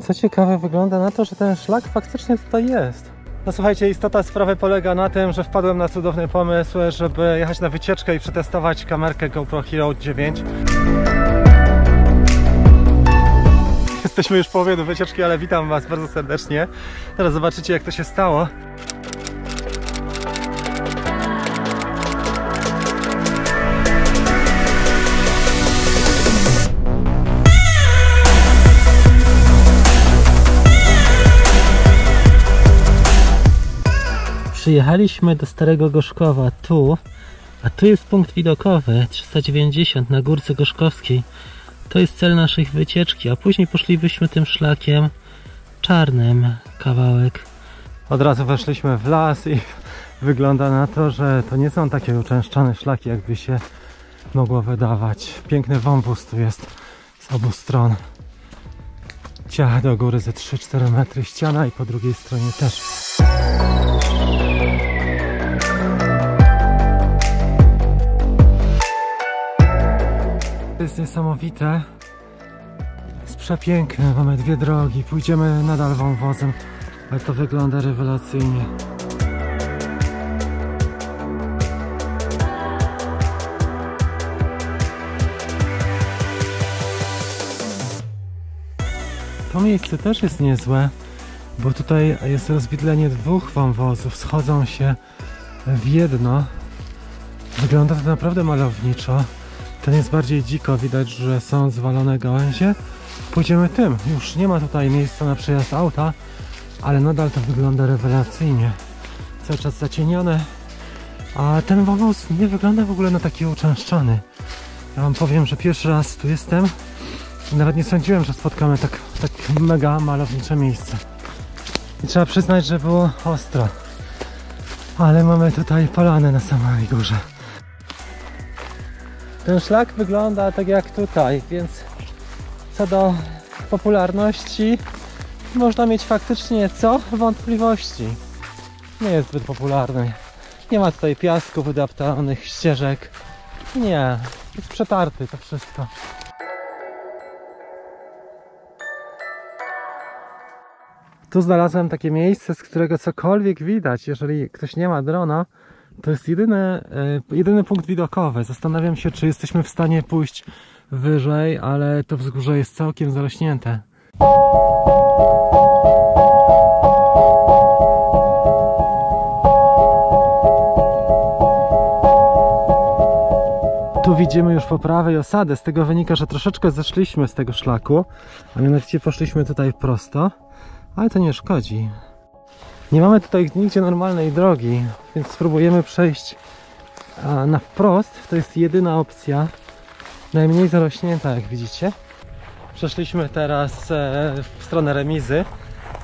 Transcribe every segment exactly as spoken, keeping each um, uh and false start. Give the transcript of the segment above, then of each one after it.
Co ciekawe, wygląda na to, że ten szlak faktycznie tutaj jest. No słuchajcie, istota sprawy polega na tym, że wpadłem na cudowny pomysł, żeby jechać na wycieczkę i przetestować kamerkę GoPro Hero dziewięć. Jesteśmy już w połowie do wycieczki, ale witam was bardzo serdecznie. Teraz zobaczycie, jak to się stało. Przyjechaliśmy do Starego Goszkowa tu, a tu jest punkt widokowy trzysta dziewięćdziesiąt na górce goszkowskiej. To jest cel naszej wycieczki, a później poszlibyśmy tym szlakiem czarnym kawałek. Od razu weszliśmy w las i wygląda na to, że to nie są takie uczęszczane szlaki, jakby się mogło wydawać. Piękny wąwóz tu jest z obu stron. Ciach do góry ze trzy cztery metry ściana i po drugiej stronie też. Jest niesamowite, jest przepiękne, mamy dwie drogi, pójdziemy nadal wąwozem, ale to wygląda rewelacyjnie. To miejsce też jest niezłe, bo tutaj jest rozwidlenie dwóch wąwozów, schodzą się w jedno. Wygląda to naprawdę malowniczo. Ten jest bardziej dziko, widać, że są zwalone gałęzie. Pójdziemy tym. Już nie ma tutaj miejsca na przejazd auta, ale nadal to wygląda rewelacyjnie. Cały czas zacienione. A ten wąwóz nie wygląda w ogóle na taki uczęszczany. Ja wam powiem, że pierwszy raz tu jestem. Nawet nie sądziłem, że spotkamy tak, tak mega malownicze miejsce. I trzeba przyznać, że było ostro. Ale mamy tutaj polany na samej górze. Ten szlak wygląda tak jak tutaj, więc co do popularności można mieć faktycznie co? Wątpliwości. Nie jest zbyt popularny. Nie ma tutaj piasku, wydeptanych ścieżek. Nie, jest przetarty to wszystko. Tu znalazłem takie miejsce, z którego cokolwiek widać, jeżeli ktoś nie ma drona. To jest jedyny, jedyny punkt widokowy. Zastanawiam się, czy jesteśmy w stanie pójść wyżej, ale to wzgórze jest całkiem zarośnięte. Tu widzimy już po prawej osadę. Z tego wynika, że troszeczkę zeszliśmy z tego szlaku, a mianowicie poszliśmy tutaj prosto, ale to nie szkodzi. Nie mamy tutaj nigdzie normalnej drogi, więc spróbujemy przejść na wprost. To jest jedyna opcja, najmniej zarośnięta, jak widzicie. Przeszliśmy teraz w stronę remizy.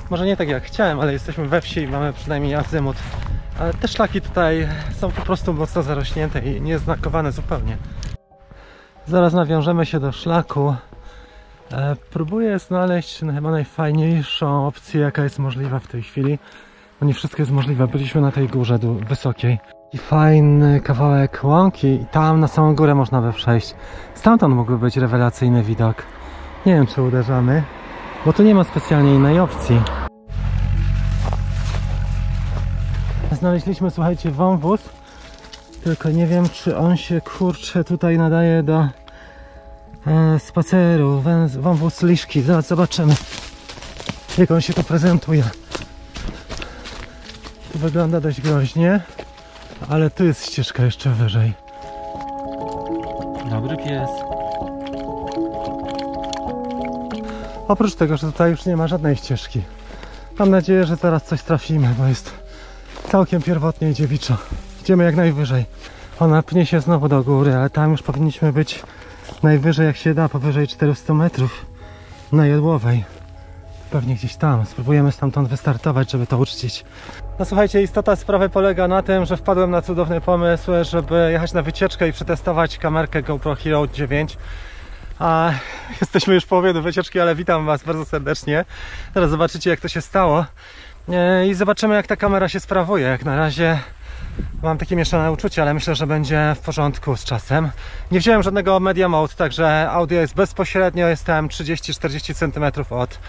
Może nie tak jak chciałem, ale jesteśmy we wsi i mamy przynajmniej azymut. Te szlaki tutaj są po prostu mocno zarośnięte i nieznakowane zupełnie. Zaraz nawiążemy się do szlaku. Próbuję znaleźć chyba najfajniejszą opcję, jaka jest możliwa w tej chwili. Bo nie wszystko jest możliwe. Byliśmy na tej górze wysokiej. I fajny kawałek łąki i tam na samą górę można by przejść. Stamtąd mógłby być rewelacyjny widok. Nie wiem, czy uderzamy, bo tu nie ma specjalnie innej opcji. Znaleźliśmy, słuchajcie, wąwóz. Tylko nie wiem, czy on się, kurczę, tutaj nadaje do spaceru, wąwóz liszki. Zaraz zobaczymy, jak on się tu prezentuje. Tu wygląda dość groźnie, ale tu jest ścieżka jeszcze wyżej. Dobry pies. Oprócz tego, że tutaj już nie ma żadnej ścieżki. Mam nadzieję, że zaraz coś trafimy, bo jest całkiem pierwotnie i dziewiczo. Idziemy jak najwyżej. Ona pnie się znowu do góry, ale tam już powinniśmy być najwyżej jak się da, powyżej czterystu metrów na Jodłowej. Pewnie gdzieś tam. Spróbujemy stamtąd wystartować, żeby to uczcić. No słuchajcie, istota sprawy polega na tym, że wpadłem na cudowny pomysł, żeby jechać na wycieczkę i przetestować kamerkę GoPro Hero dziewięć. A jesteśmy już w połowie do wycieczki, ale witam was bardzo serdecznie. Teraz zobaczycie, jak to się stało. i zobaczymy, jak ta kamera się sprawuje. Jak na razie mam takie mieszane uczucie, ale myślę, że będzie w porządku z czasem. Nie wziąłem żadnego media mode, także audio jest bezpośrednio. Jestem trzydzieści czterdzieści centymetrów od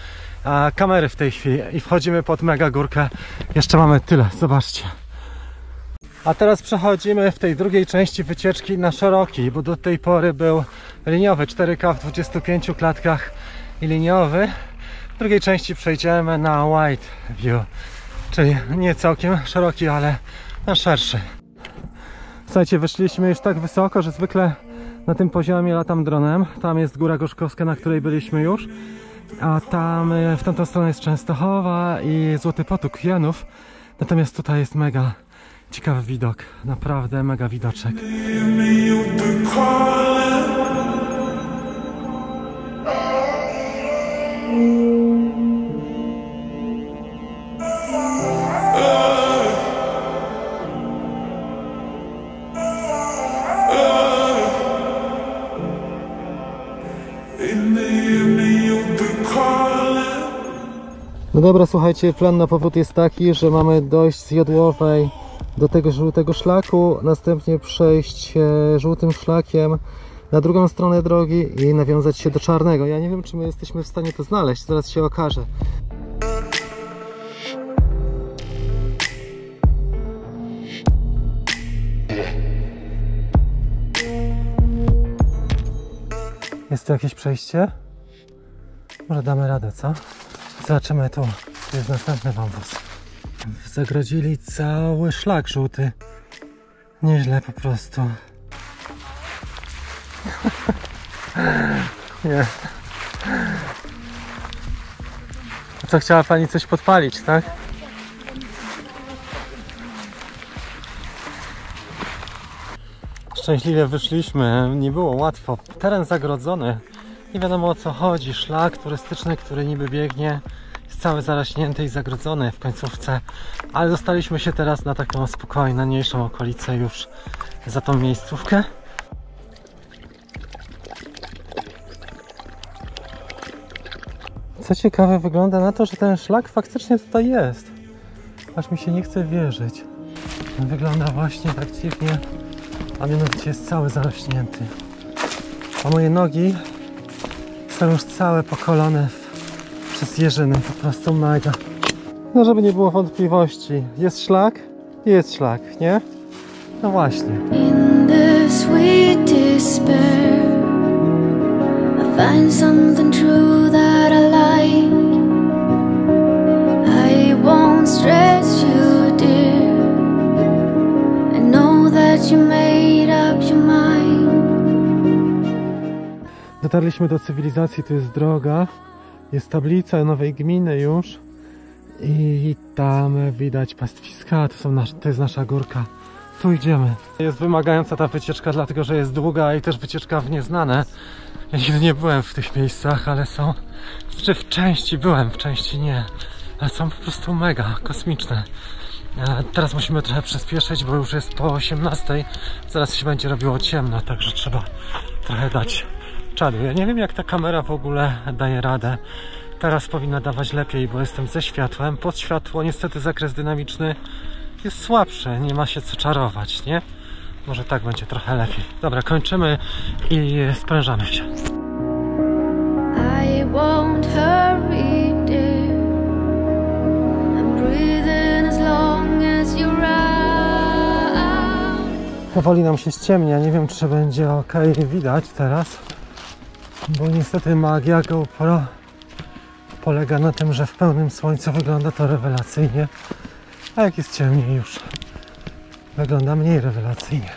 a, kamery w tej chwili i wchodzimy pod mega górkę. Jeszcze mamy tyle, zobaczcie. A teraz przechodzimy w tej drugiej części wycieczki na szeroki, bo do tej pory był liniowy cztery K w dwudziestu pięciu klatkach i liniowy. W drugiej części przejdziemy na wide view, czyli nie całkiem szeroki, ale na szerszy. Słuchajcie, wyszliśmy już tak wysoko, że zwykle na tym poziomie latam dronem. Tam jest góra Goszkowska, na której byliśmy już, a tam w tamtą stronę jest Częstochowa i Złoty Potok Janów. Natomiast tutaj jest mega ciekawy widok, naprawdę mega widoczek. No dobra, słuchajcie, plan na powrót jest taki, że mamy dojść z Jodłowej do tego żółtego szlaku, następnie przejść żółtym szlakiem na drugą stronę drogi i nawiązać się do czarnego. Ja nie wiem, czy my jesteśmy w stanie to znaleźć, zaraz się okaże. Jest tu jakieś przejście? Może damy radę, co? Zobaczymy tu, tu jest następny wąwóz. Zagrodzili cały szlak żółty. Nieźle po prostu. Nie. Co, chciała pani coś podpalić, tak? Szczęśliwie wyszliśmy, nie było łatwo. Teren zagrodzony. Nie wiadomo, o co chodzi. Szlak turystyczny, który niby biegnie, jest cały zaraśnięty i zagrodzony w końcówce. Ale dostaliśmy się teraz na taką spokojniejszą okolicę już za tą miejscówkę. Co ciekawe, wygląda na to, że ten szlak faktycznie tutaj jest. Aż mi się nie chce wierzyć. Wygląda właśnie tak dziwnie, a mianowicie jest cały zarośnięty. A moje nogi są już całe pokolone przez jeżyny, po prostu mega. No, żeby nie było wątpliwości, jest szlak, jest szlak, nie? No właśnie. In the sweet despair, I find something true that I like. I won't stress you, dear. I know that you made up your mind. Dotarliśmy do cywilizacji, tu jest droga, jest tablica nowej gminy już i tam widać pastwiska, to, są nasz, to jest nasza górka, tu idziemy. Jest wymagająca ta wycieczka, dlatego że jest długa i też wycieczka w nieznane. Ja nigdy nie byłem w tych miejscach, ale są, czy w części byłem, w części nie, ale są po prostu mega kosmiczne. Teraz musimy trochę przyspieszyć, bo już jest po osiemnastej, zaraz się będzie robiło ciemno, także trzeba trochę dać czadu. Ja nie wiem, jak ta kamera w ogóle daje radę. Teraz powinna dawać lepiej, bo jestem ze światłem. Pod światło niestety zakres dynamiczny jest słabszy, nie ma się co czarować, nie? Może tak będzie trochę lepiej. Dobra, kończymy i sprężamy się. I won't hurry, dear. I'm breathing as long as you're out. Powoli nam się ściemnia, nie wiem, czy będzie ok widać teraz. Bo niestety magia GoPro polega na tym, że w pełnym słońcu wygląda to rewelacyjnie, a jak jest ciemniej już wygląda mniej rewelacyjnie.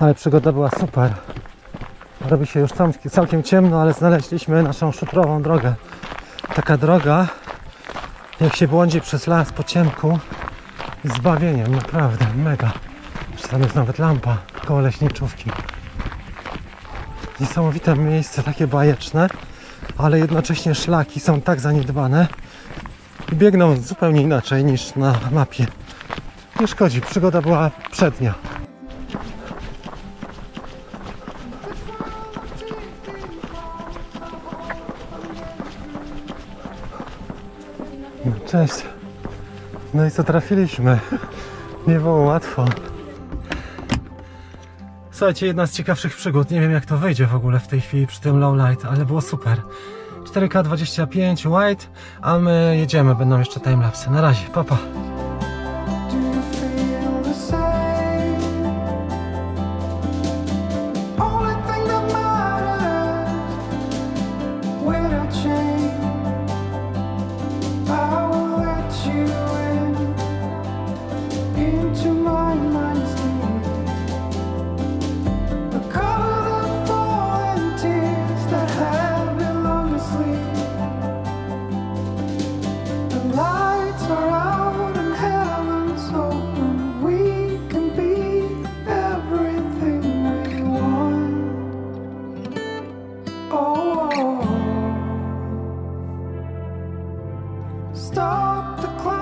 Ale przygoda była super. Robi się już całkiem ciemno, ale znaleźliśmy naszą szutrową drogę. Taka droga, jak się błądzi przez las po ciemku, z zbawieniem, naprawdę, mega. Tam jest nawet lampa koło leśniczówki. Niesamowite miejsce, takie bajeczne. ale jednocześnie szlaki są tak zaniedbane i biegną zupełnie inaczej niż na mapie. Nie szkodzi, przygoda była przednia. Cześć. No i co, trafiliśmy? Nie było łatwo. Słuchajcie, jedna z ciekawszych przygód. Nie wiem, jak to wyjdzie w ogóle w tej chwili przy tym lowlight, ale było super. cztery K dwadzieścia pięć white, a my jedziemy. Będą jeszcze timelapsy. Na razie, pa, pa. Stop the clock.